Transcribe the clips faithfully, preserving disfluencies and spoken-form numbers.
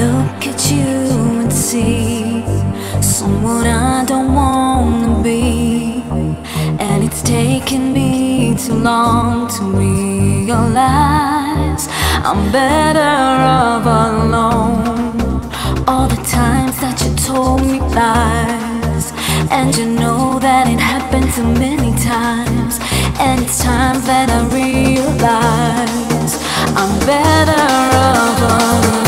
look at you and see someone I don't wanna be, and it's taken me too long to realize I'm better off alone. All the times that you told me lies, and you know that it happened so many times, and it's time that I realize I'm better off alone.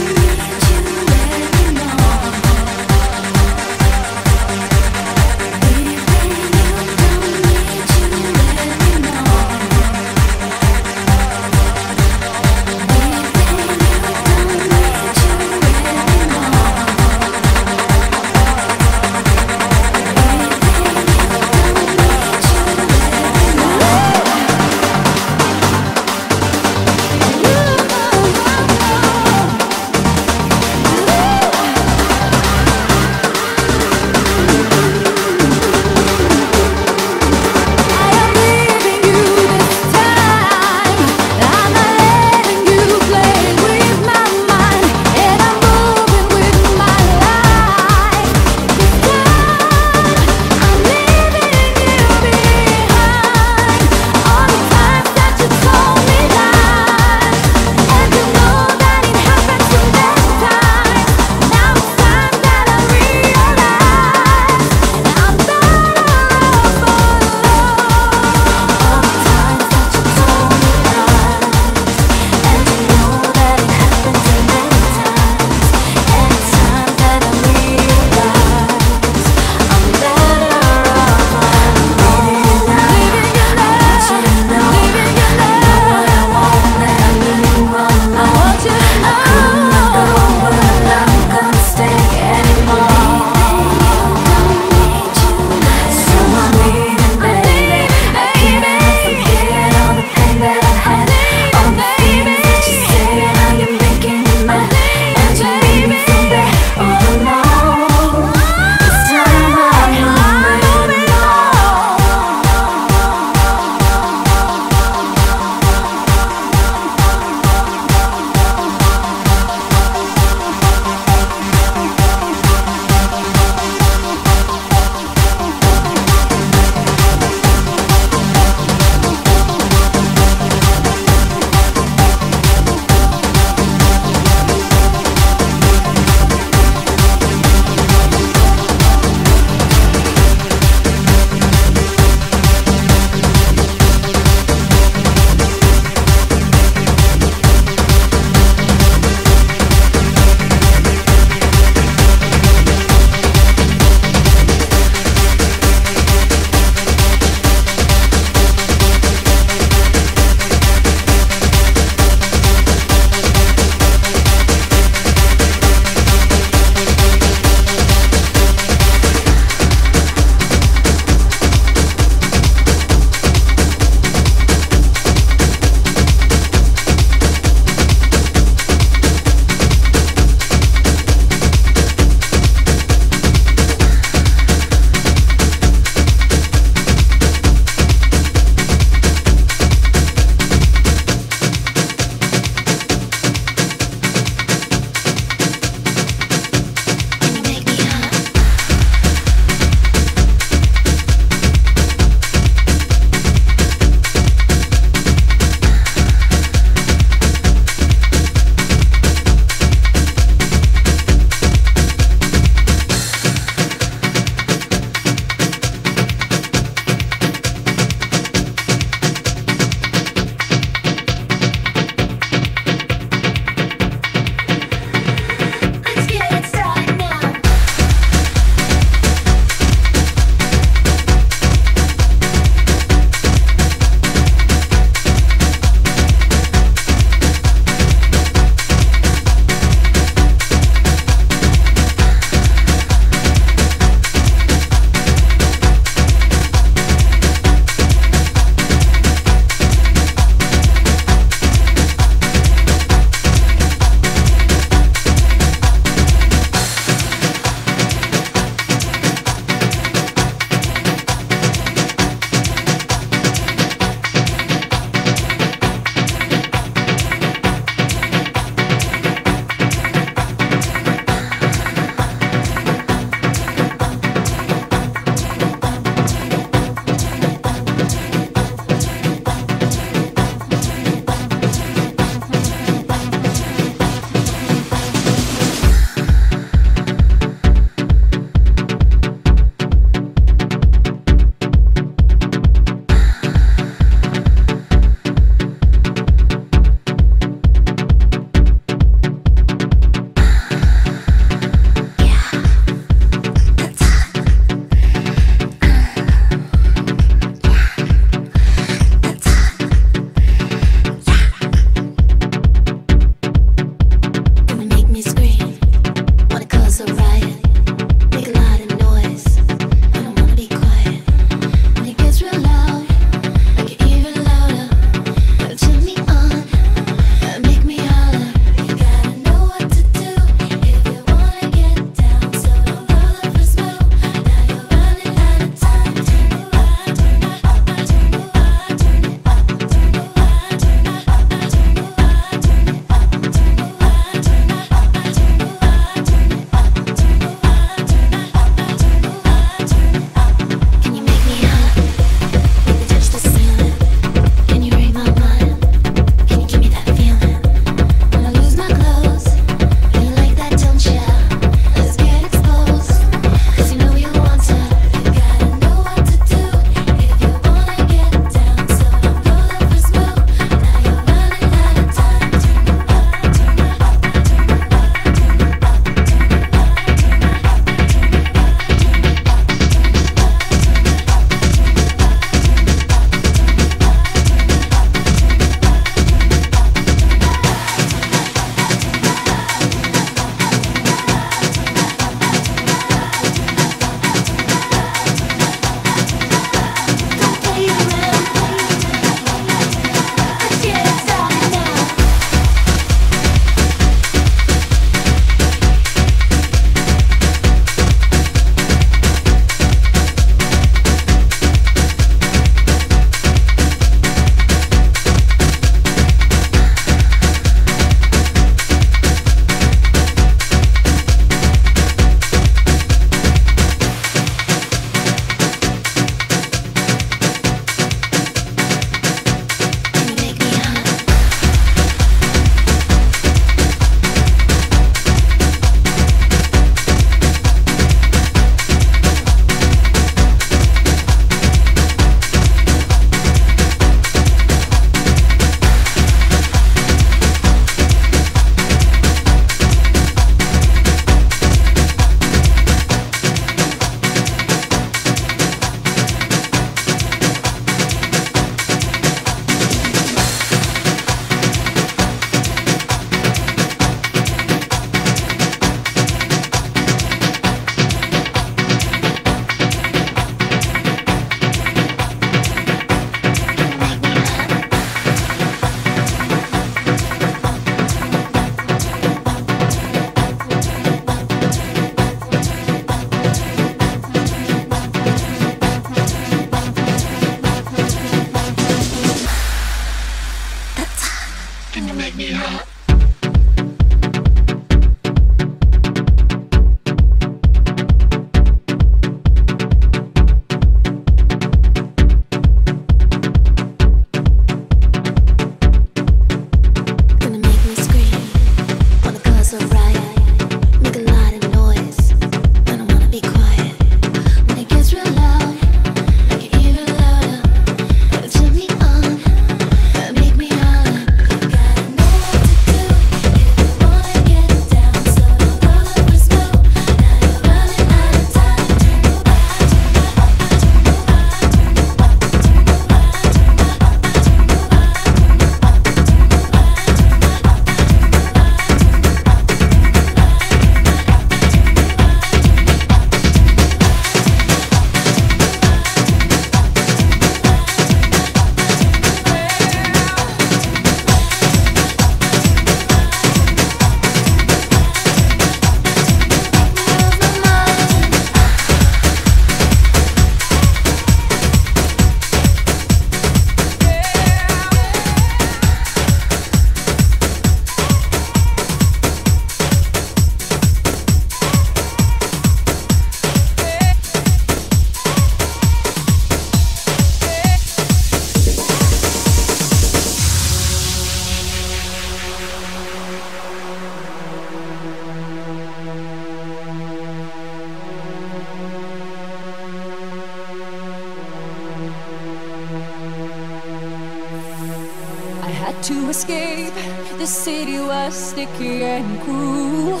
to escape. The city was sticky and cruel.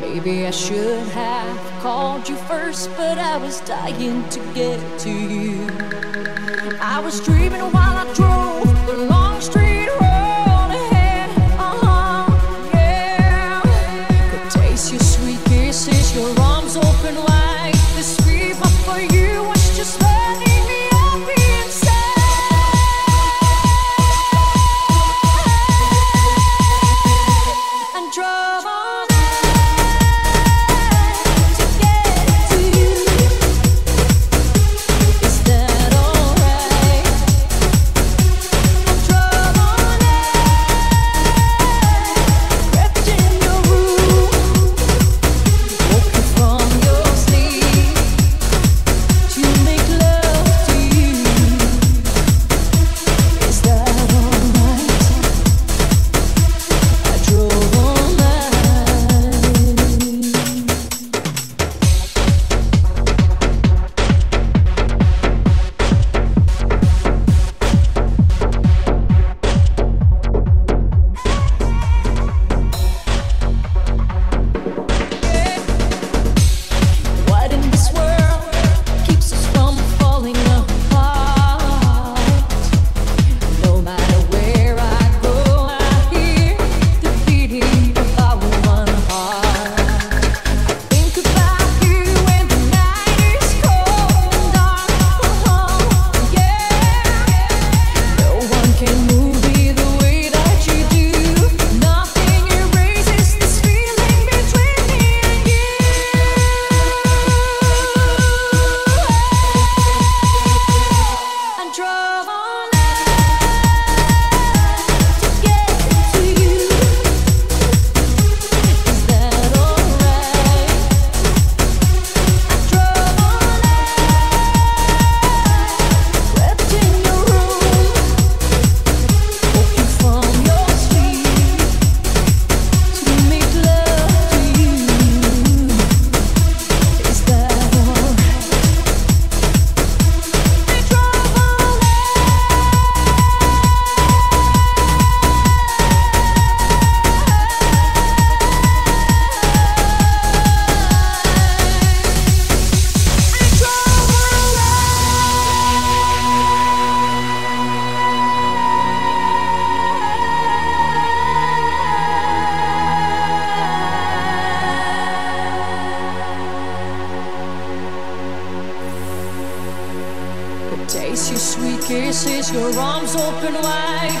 Maybe I should have called you first, but I was dying to get to you. I was dreaming while I drove the long street road ahead. Uh-huh, yeah. Could taste your sweet kisses, your arms open wide. The scream up for you was just letting me up inside. And drove on. Taste your sweet kisses, your arms open wide.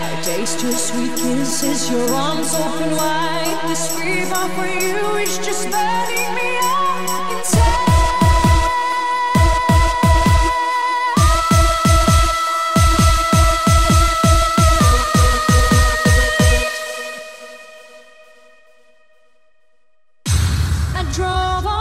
I taste your sweet kisses, your arms open wide. This fever for you is just burning me up inside. I drove on.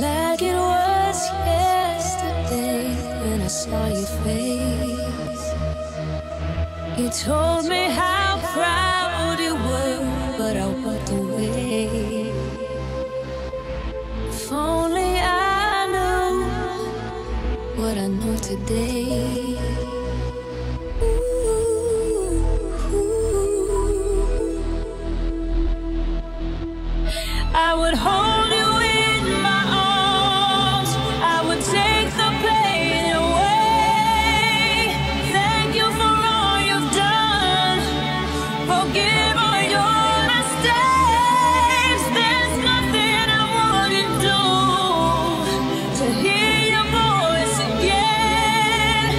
like it was yesterday when I saw your face. You told me how proud you were, but I walked away. If only I knew what I know today. I would hold you in my arms. I would take the pain away. Thank you for all you've done. Forgive all your mistakes. There's nothing I wouldn't do to hear your voice again.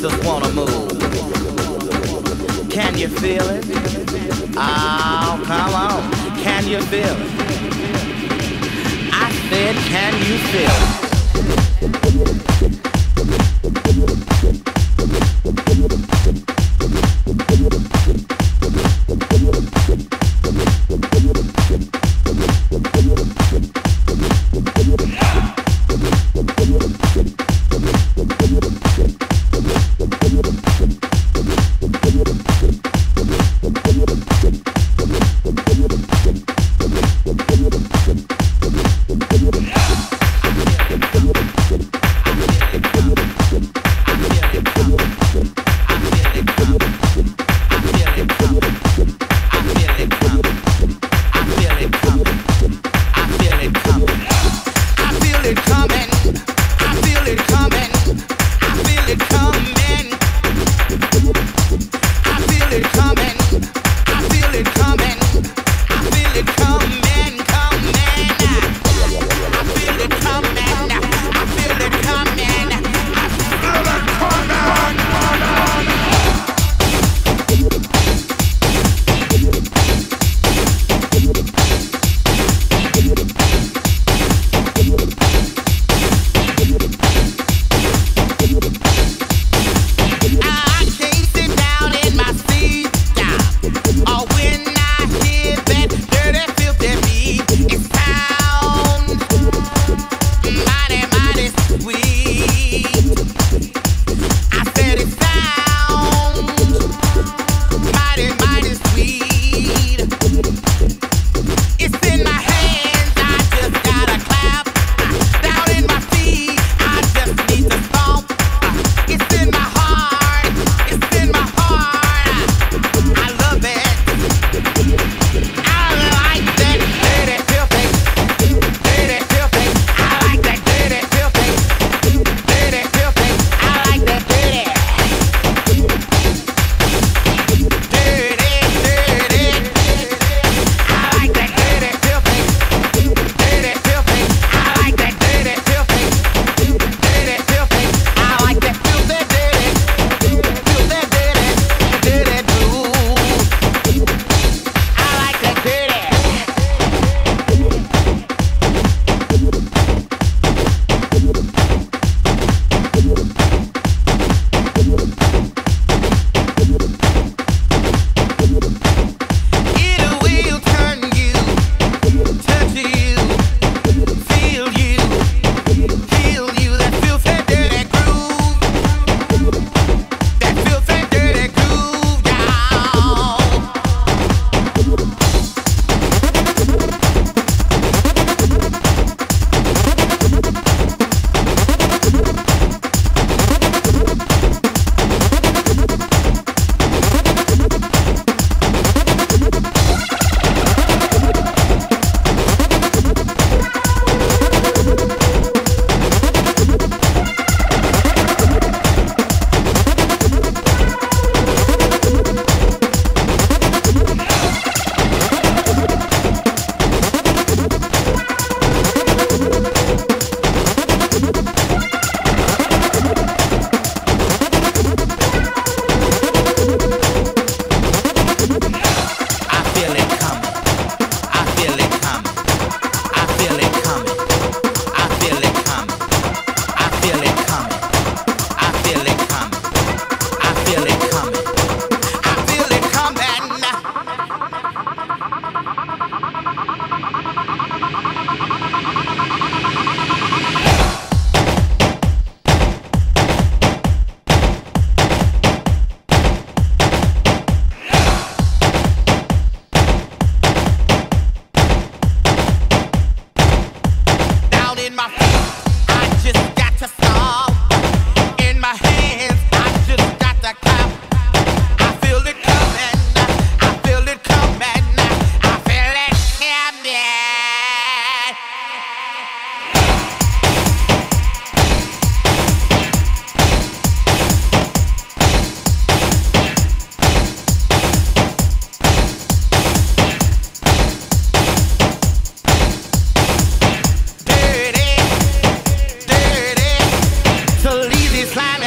just wanna move. Can you feel it? Oh, come on. Can you feel it? I said, can you feel it? Good.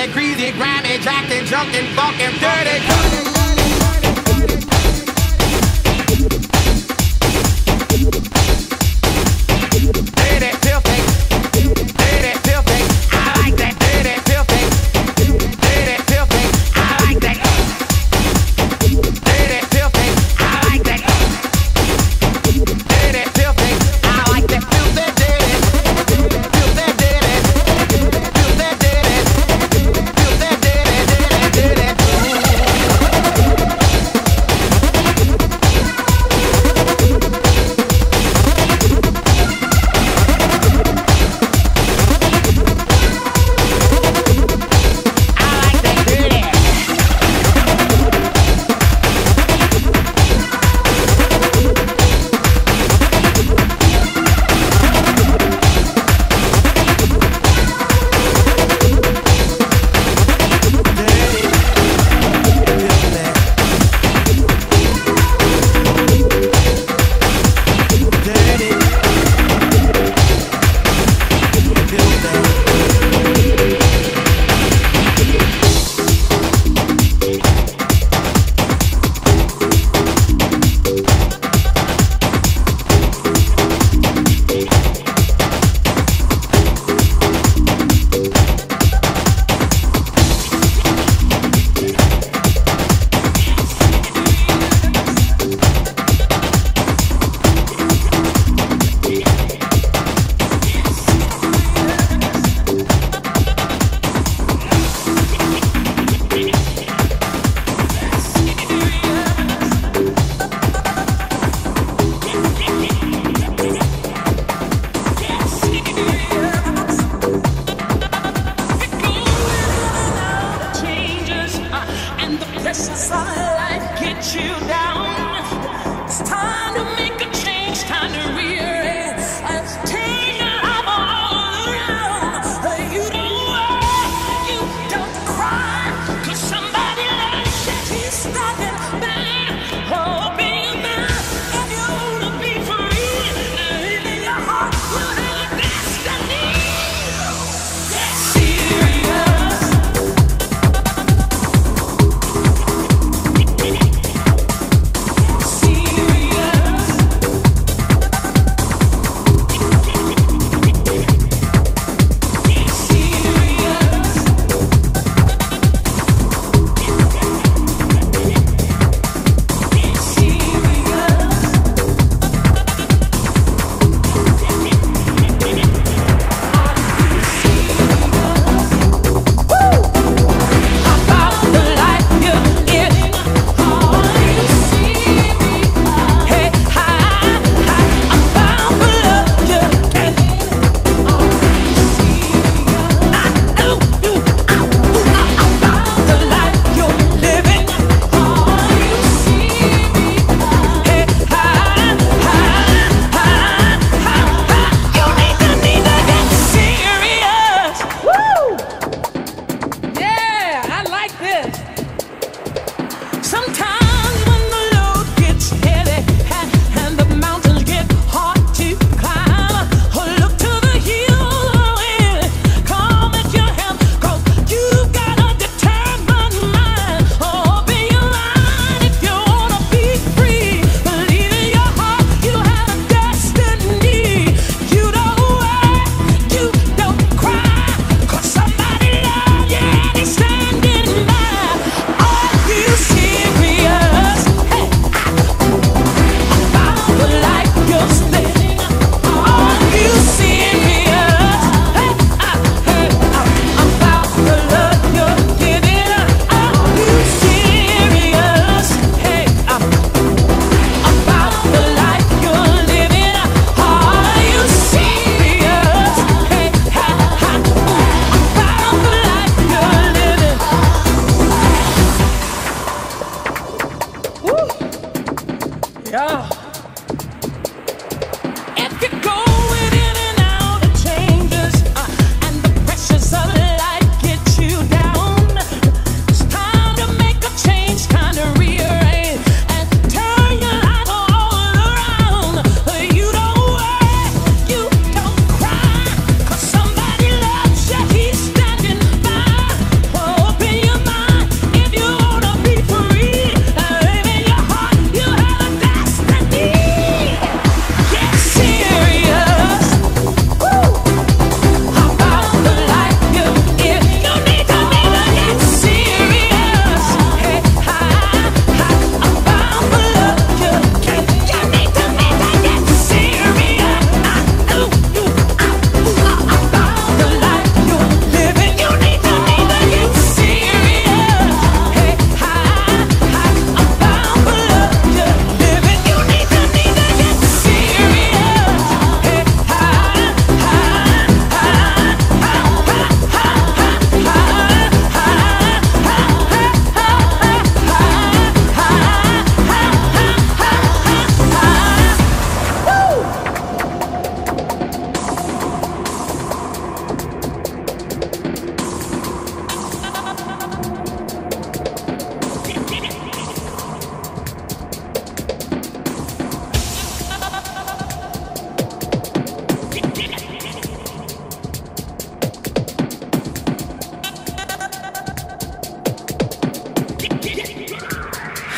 and greasy, grimy, jacked and drunk and fucking dirty.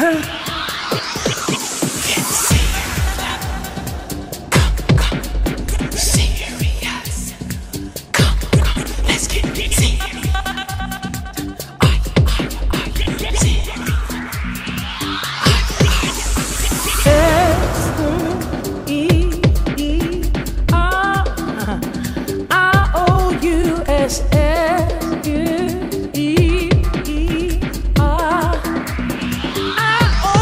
S S U E R. I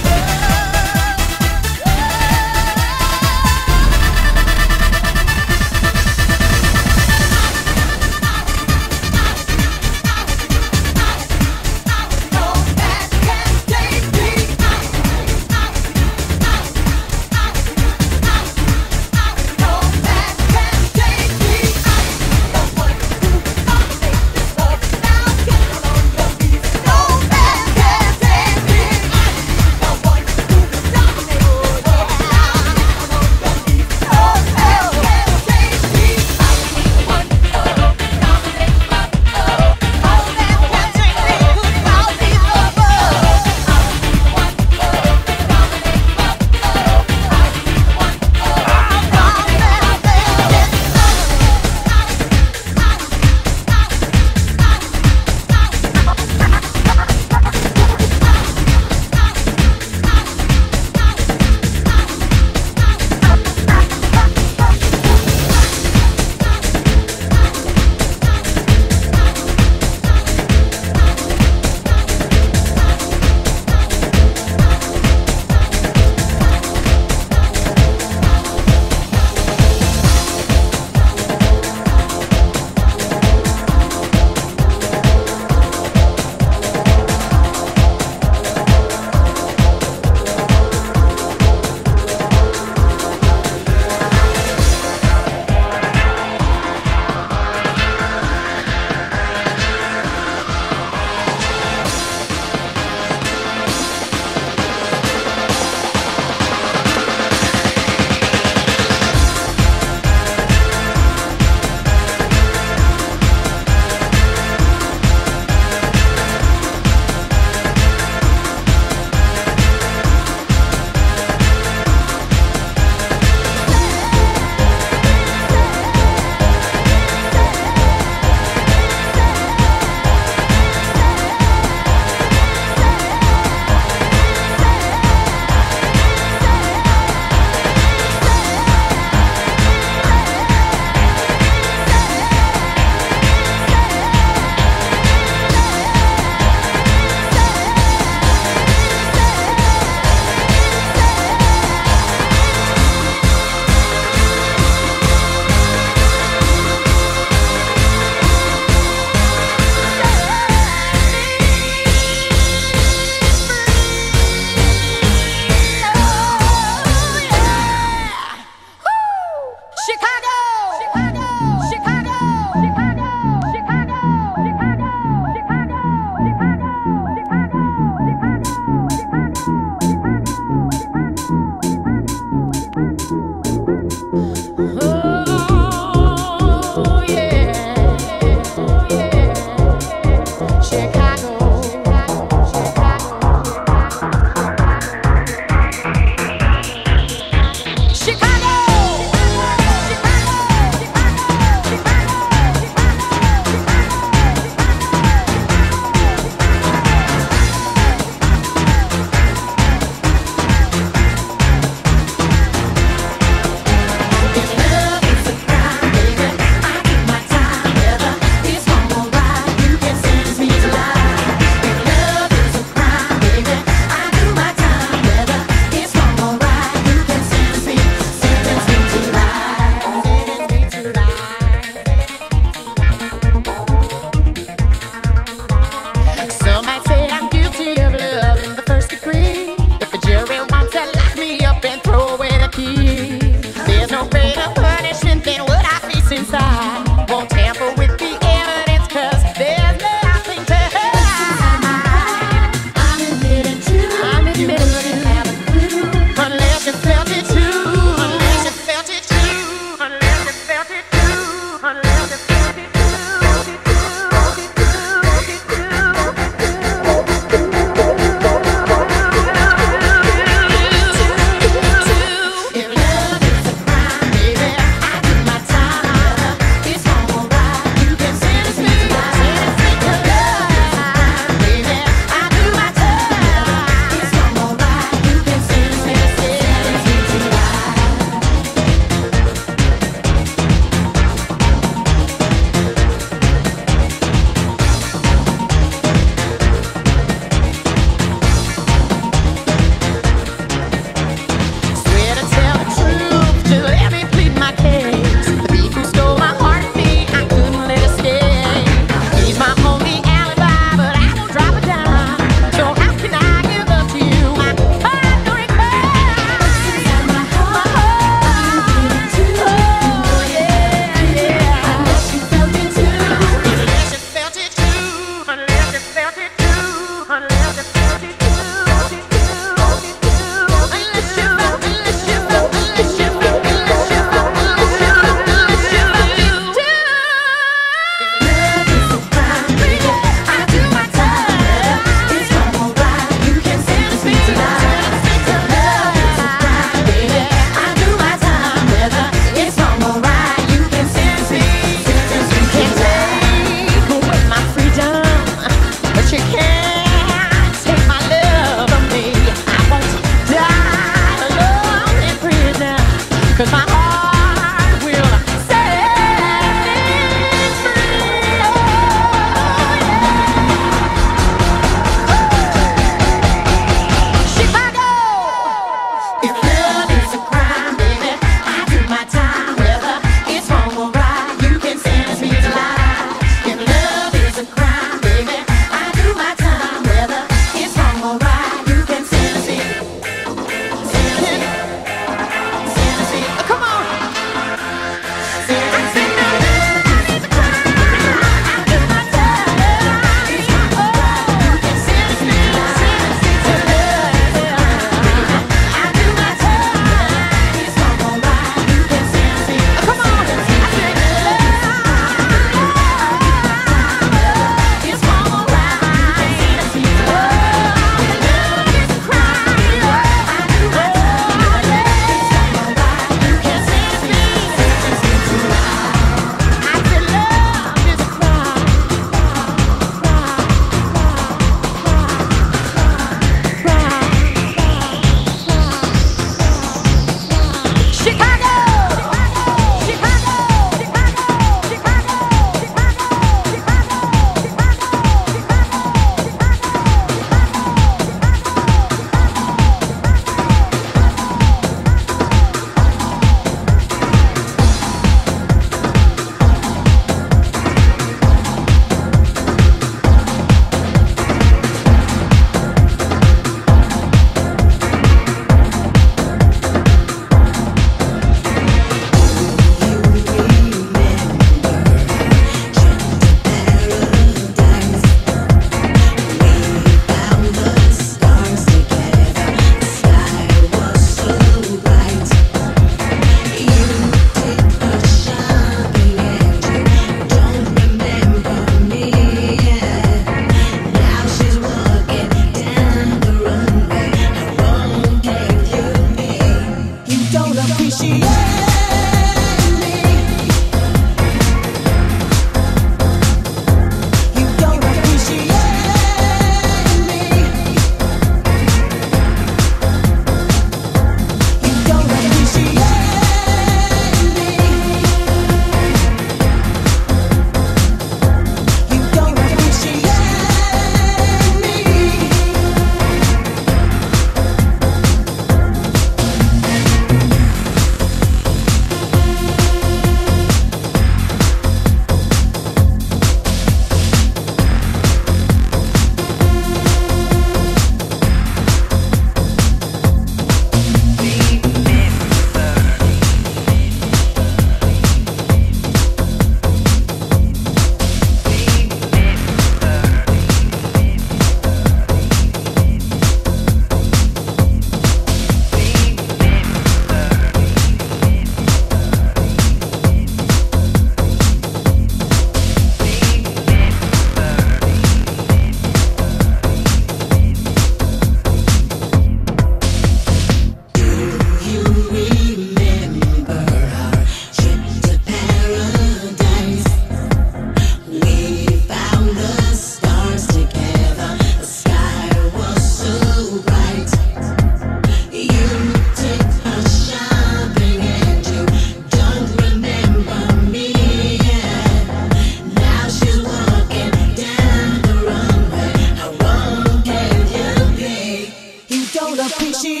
she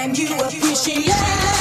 Can you appreciate?